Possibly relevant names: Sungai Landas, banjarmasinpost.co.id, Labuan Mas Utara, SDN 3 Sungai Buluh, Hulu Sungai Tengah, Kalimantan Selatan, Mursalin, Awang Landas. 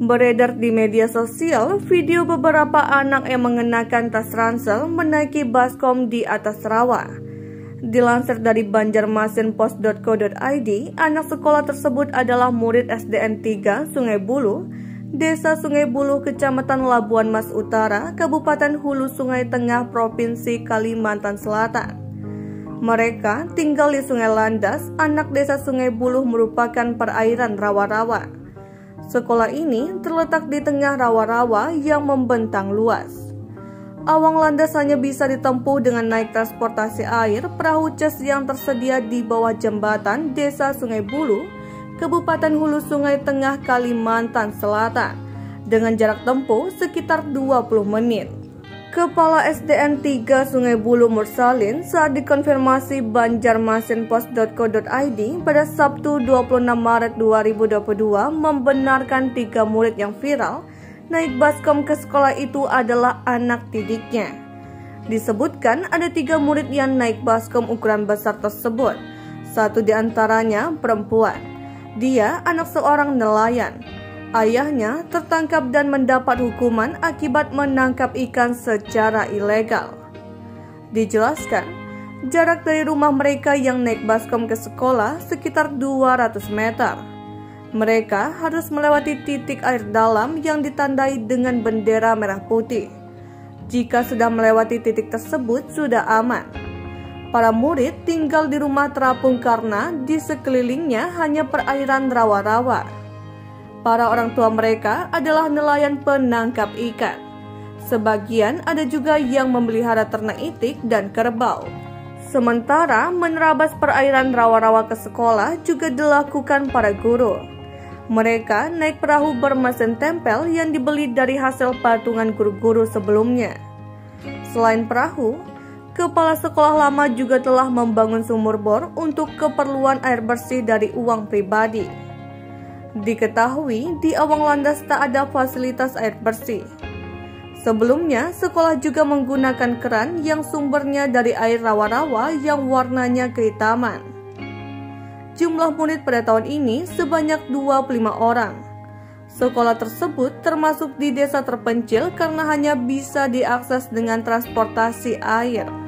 Beredar di media sosial video beberapa anak yang mengenakan tas ransel menaiki baskom di atas rawa. Dilansir dari banjarmasinpost.co.id, anak sekolah tersebut adalah murid SDN 3 Sungai Buluh, Desa Sungai Buluh, Kecamatan Labuan Mas Utara, Kabupaten Hulu Sungai Tengah, Provinsi Kalimantan Selatan. Mereka tinggal di Sungai Landas. Anak desa Sungai Buluh merupakan perairan rawa-rawa. Sekolah ini terletak di tengah rawa-rawa yang membentang luas. Awang Landas hanya bisa ditempuh dengan naik transportasi air perahu CES yang tersedia di bawah jembatan Desa Sungai Buluh, Kabupaten Hulu Sungai Tengah, Kalimantan Selatan, dengan jarak tempuh sekitar 20 menit. Kepala SDN 3 Sungai Buluh Mursalin saat dikonfirmasi banjarmasinpost.co.id pada Sabtu 26 Maret 2022 membenarkan 3 murid yang viral naik baskom ke sekolah itu adalah anak didiknya. Disebutkan ada 3 murid yang naik baskom ukuran besar tersebut. Satu di antaranya perempuan. Dia anak seorang nelayan. Ayahnya tertangkap dan mendapat hukuman akibat menangkap ikan secara ilegal. Dijelaskan, jarak dari rumah mereka yang naik baskom ke sekolah sekitar 200 meter. Mereka harus melewati titik air dalam yang ditandai dengan bendera merah putih. Jika sudah melewati titik tersebut, sudah aman. Para murid tinggal di rumah terapung karena di sekelilingnya hanya perairan rawa-rawa. Para orang tua mereka adalah nelayan penangkap ikan. Sebagian ada juga yang memelihara ternak itik dan kerbau. Sementara menerabas perairan rawa-rawa ke sekolah juga dilakukan para guru. Mereka naik perahu bermesin tempel yang dibeli dari hasil patungan guru-guru sebelumnya. Selain perahu, kepala sekolah lama juga telah membangun sumur bor untuk keperluan air bersih dari uang pribadi. Diketahui di Awang Landas tak ada fasilitas air bersih. Sebelumnya, sekolah juga menggunakan keran yang sumbernya dari air rawa-rawa yang warnanya kehitaman. Jumlah murid pada tahun ini sebanyak 25 orang. Sekolah tersebut termasuk di desa terpencil karena hanya bisa diakses dengan transportasi air.